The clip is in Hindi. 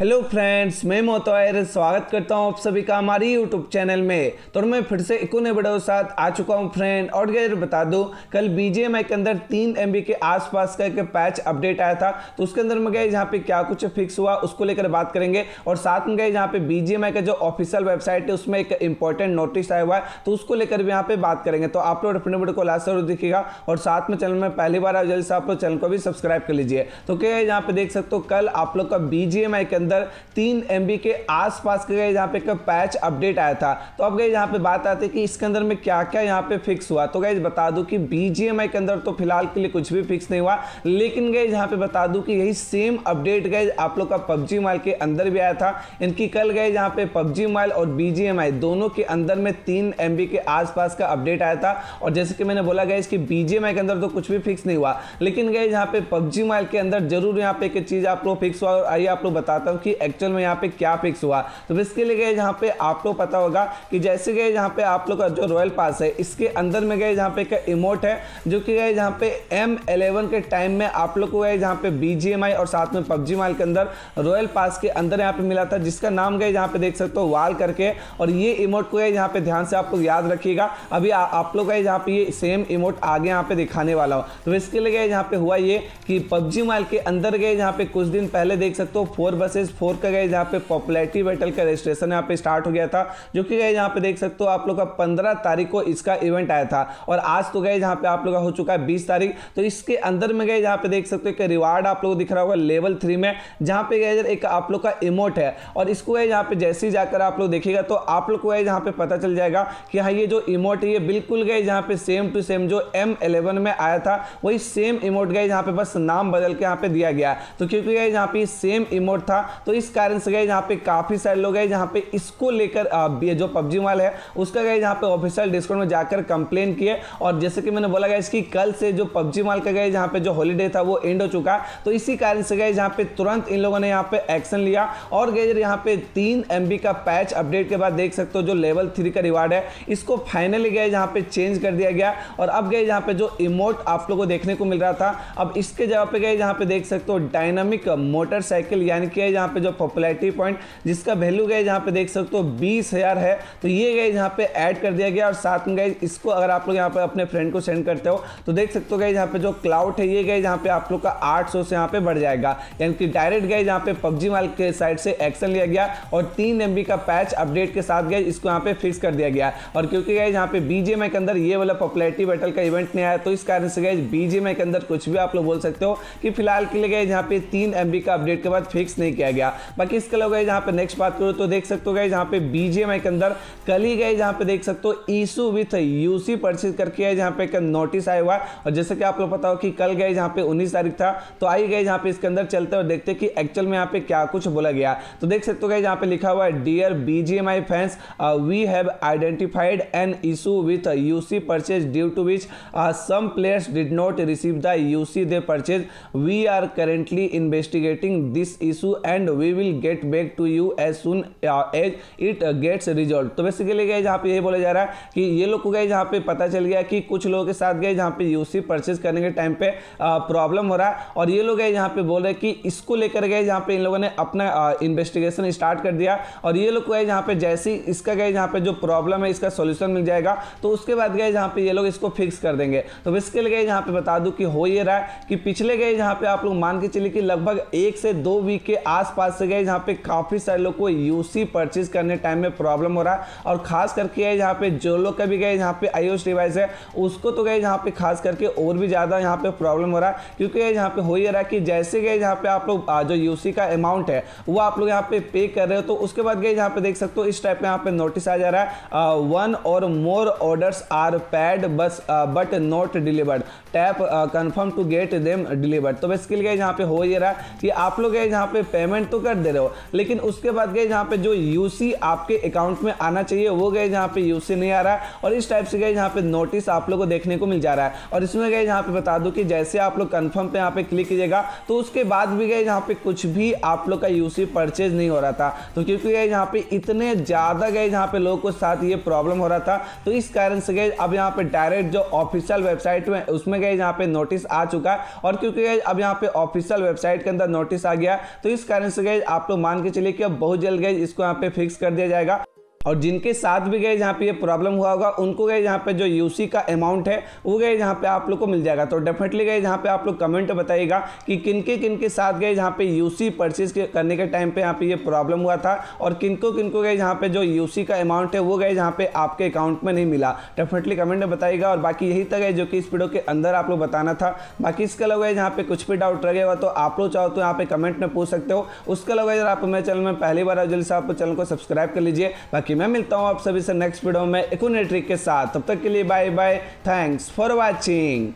हेलो फ्रेंड्स, मैं मोतोयर स्वागत करता हूं आप सभी का हमारी यूट्यूब चैनल में। तो मैं फिर से एक नए वीडियो के साथ आ चुका हूं फ्रेंड। और यार बता दूं, कल बीजेएमआई के अंदर 3 MB के आसपास का एक पैच अपडेट आया था, तो उसके अंदर में गाइस यहां पे क्या कुछ फिक्स हुआ उसको लेकर बात करेंगे। और साथ में गाइस यहां पे बीजेएमआई का जो ऑफिशियल वेबसाइट है उसमें एक इंपॉर्टेंट नोटिस आया हुआ है, तो उसको लेकर भी यहाँ पे बात करेंगे। तो आप लोग अपने वीडियो को लास्ट जरूर देखिएगा और साथ में चैनल में पहली बार आप जल्द से आप लोग चैनल को भी सब्सक्राइब कर लीजिए। तो क्या यहाँ पे देख सकते हो, कल आप लोग का बीजेएमआई के अंदर 3 MB के आसपास के गए यहाँ पे का पैच अपडेट आया था। तो अब गए यहाँ पे बात आती है कि इसके अंदर में क्या क्या यहाँ पे फिक्स हुआ। तो गाइस बता दूं कि बीजीएमआई के अंदर तो फिलहाल के लिए कुछ भी फिक्स नहीं हुआ, लेकिन गए यहाँ पे बता दूं कि यही सेम अपडेट गए आप लोग का पबजी मोबाइल के अंदर भी आया था। इनकी कल गए यहाँ पे पबजी मोबाइल और बीजीएमआई दोनों के अंदर में 3 MB के आसपास का अपडेट आया था। और जैसे कि मैंने बोला गया कि बीजीएमआई के अंदर तो कुछ भी फिक्स नहीं हुआ, लेकिन गए यहाँ पे पबजी मोबाइल के अंदर जरूर यहाँ पे एक चीज आप लोग फिक्स हुआ। और आइए आप लोग बताता हूँ कि एक्चुअल में यहाँ पे क्या फिक्स हुआ। तो इसके लिए गए यहाँ पे आप लोग पता होगा कि जैसे गए यहाँ पे आप लोग का जो रॉयल पास है इसके अंदर में गए यहाँ पे एक इमोट है जो कि गए यहाँ पे M11 के टाइम में आप लोग को गए यहाँ पे BGMI और साथ में PUBG मोबाइल के अंदर रॉयल पास के अंदर यहाँ पे मिला था, जिसका नाम गए यहाँ पे देख सकते हो वाल करके। और ये इमोट को गए यहाँ पे ध्यान से आप लोग याद रखिएगा। अभी आप लोग गए यहाँ पे ये सेम इमोट आगे यहाँ पे दिखाने वाला हो। तो इसके लिए गए यहाँ पे हुआ ये कि PUBG मोबाइल के अंदर गए यहाँ पे कुछ दिन पहले देख सकते हो 4 vs 4 का गए जहाँ पे पॉपुलैरिटी बैटल का रजिस्ट्रेशन यहाँ पे स्टार्ट हो गया था, जो कि गए यहाँ पे देख सकते हो आप लोग का 15 तारीख को इसका इवेंट आया था। और आज तो गए जहाँ पे आप लोग का हो चुका है 20 तारीख। तो इसके अंदर में गए जहाँ पे देख सकते हो कि रिवार्ड आप लोग दिख रहा होगा लेवल 3 में, जहाँ पे गए एक आप लोग का इमोट है। और इसको गए यहाँ पे जैसे ही जाकर आप लोग देखिएगा तो आप लोग को गए यहाँ पे पता चल जाएगा कि हाँ ये जो इमोट है ये बिल्कुल गए यहाँ पे सेम टू सेम जो M11 में आया था वही सेम इमोट गए यहाँ पे बस नाम बदल के यहाँ पे दिया गया। तो क्योंकि गए यहाँ पे सेम इमोट था, तो इस कारण से गए यहाँ पे काफी सारे लोग गए जहाँ पे इसको लेकर जो पबजी मोबाइल है उसका गए यहाँ पे ऑफिशियल डिस्कॉर्ड में जाकर कंप्लेन किए। और जैसे कि मैंने बोला गया इसकी कल से जो पबजी मोबाइल का गए जहाँ पे जो हॉलीडे था वो एंड हो चुका, तो इसी कारण से गए जहाँ पे तुरंत इन लोगों ने यहाँ पे एक्शन लिया। और गए यहाँ पे 3 MB का पैच अपडेट के बाद देख सकते हो जो लेवल 3 का रिवार्ड है इसको फाइनली गए यहाँ पे चेंज कर दिया गया। और अब गए यहाँ पे जो इमोट आप लोग को देखने को मिल रहा था, अब इसके जगह पे गए जहाँ पे देख सकते हो डायनामिक मोटरसाइकिल, यानी कि यहाँ पे जो पॉपुलैरिटी पॉइंट जिसका वैल्यू गए यहाँ पे देख सकते हो 20,000 है, तो ये गए यहाँ पे ऐड कर दिया गया। और साथ में गए इसको अगर आप लोग यहाँ पे अपने फ्रेंड को सेंड करते हो तो देख सकते हो गए यहाँ पे जो क्लाउड है ये गए यहाँ पे आप लोग का 800 से यहाँ पे बढ़ जाएगा। यानी कि डायरेक्ट गए यहाँ पे पबजी मोबाइल के साइड से एक्शन लिया गया और 3 MB का पैच अपडेट के साथ गए इसको यहाँ पे फिक्स कर दिया गया। और क्योंकि गए यहाँ पे बीजेएमआई के अंदर ये वाला पॉपुलैरिटी बैटल का इवेंट नहीं आया, तो इस कारण से गए बीजेएमआई के अंदर कुछ भी आप लोग बोल सकते हो कि फिलहाल के लिए गए यहाँ पे 3 MB का अपडेट के बाद फिक्स नहीं किया गया। बाकी इसके अलावा यहाँ पे नेक्स्ट बात करो तो देख सकते हो यहाँ पे बीजेएमआई के अंदर कल ही गए जहाँ पे देख सकते हो इशू विथ यूसी परचेज करके यहाँ पे एक नोटिस आया हुआ। और जैसे कि आप लोग पता हो कि कल गए जहाँ पे 19 तारीख था, तो आई गए जहाँ पे इसके अंदर चलते और देखते कि एक्चुअल में यहाँ पे क्या कुछ बोला गया। तो देख सकते हो गए यहाँ पे लिखा हुआ है dear BGMI fans, we have identified an issue with UC purchase due to which some players did not receive the UC they purchase. We are currently investigating this issue and we will get back to you as soon as it gets resolve. तो बेसिकली गए जहाँ पे यही बोला जा रहा है कि ये लोग को गए जहाँ पे पता चल गया कि कुछ लोगों के साथ गए जहाँ पे यूसी परचेज करने के टाइम पे प्रॉब्लम हो रहा है। और ये लोग गए जहाँ पे बोल रहे कि इसको लेकर गए जहाँ पे इन लोगों ने अपना इन्वेस्टिगेशन स्टार्ट कर दिया। और ये लोग गए जहाँ पे जैसे इसका गए जहाँ पे जो प्रॉब्लम है इसका सोल्यूशन मिल जाएगा, तो उसके बाद गए जहाँ पे ये लोग इसको फिक्स कर देंगे। तो बेसिकली गए जहाँ पे बता दूँ कि हो ये रहा है कि पिछले गए जहाँ पे आप लोग मान के चलिए कि लगभग 1 से 2 वीक के आसपास से गए जहाँ पे काफी सारे लोग को यूसी परचेज करने टाइम में प्रॉब्लम हो रहा है। और खास करके जहाँ पे जो लोग का भी गए जहाँ पे iOS डिवाइस है उसको तो गए जहाँ पे खास करके और भी ज्यादा यहाँ पे प्रॉब्लम हो रहा है। क्योंकि यहाँ पे हो ही रहा है कि जैसे गए जहाँ पे आप लोग जो यूसी का अमाउंट है वो आप लोग यहाँ पे पे कर रहे हो, तो उसके बाद गए जहाँ पे देख सकते हो इस टाइप का यहाँ पे नोटिस आ जा रहा है 1 और मोर ऑर्डर्स आर पैड बस but not delivered, tap confirm to get them delivered. तो बेसिकली गए जहाँ पे हो ही रहा है कि आप लोग गए जहाँ पे पेमेंट तो कर दे रहे हो, लेकिन उसके बाद गए जहाँ पे जो यूसी आपके अकाउंट में आना चाहिए वो गए जहाँ पे यूसी नहीं आ रहा है। और इस टाइप से गए जहाँ पे नोटिस आप लोगों को देखने को मिल जा रहा है। और इसमें गए जहाँ पे बता दूं कि जैसे आप लोग कंफर्म पे यहाँ पे क्लिक कीजिएगा तो उसके बाद भी गए जहाँ पे कुछ भी आप लोग का यूसी परचेज नहीं हो रहा था। तो क्योंकि गए यहाँ पे इतने ज़्यादा गए जहाँ पे लोगों के साथ ये प्रॉब्लम हो रहा था, तो इस कारण से गए अब यहाँ पे डायरेक्ट जो ऑफिशियल वेबसाइट में उसमें गए जहाँ पे नोटिस आ चुका है। और क्योंकि गए अब यहाँ पे ऑफिशियल वेबसाइट के अंदर नोटिस आ गया, तो इस कारण कारण से गाइस आप लोग मान के चलिए कि अब बहुत जल्द गाइस इसको यहाँ पे फिक्स कर दिया जाएगा। और जिनके साथ भी गए यहाँ पे ये प्रॉब्लम हुआ होगा उनको गए यहाँ पे जो यूसी का अमाउंट है वो गए यहाँ पे आप लोग को मिल जाएगा। तो डेफिनेटली गए यहाँ पे आप लोग कमेंट बताइएगा कि किनके साथ गए यहाँ पे यूसी परचेज करने के टाइम पे यहाँ पे ये प्रॉब्लम हुआ था और किनको गए यहाँ पे जो यूसी का अमाउंट है वो गए यहाँ पे आपके अकाउंट में नहीं मिला। डेफिनेटली कमेंट में बताइएगा। और बाकी यही तक है जो कि इस वीडियो के अंदर आप लोग बताना था। बाकी इसके अलावा यहाँ पे कुछ भी डाउट रहेगा तो आप लोग चाहो तो यहाँ पे कमेंट में पूछ सकते हो। उसके अलावा आप मेरे चैनल में पहली बार आओ जल्दी से आप चैनल को सब्सक्राइब कर लीजिए। बाकी मैं मिलता हूँ आप सभी से नेक्स्ट वीडियो में एक नए ट्रिक के साथ। तब तक के लिए bye bye, thanks for watching.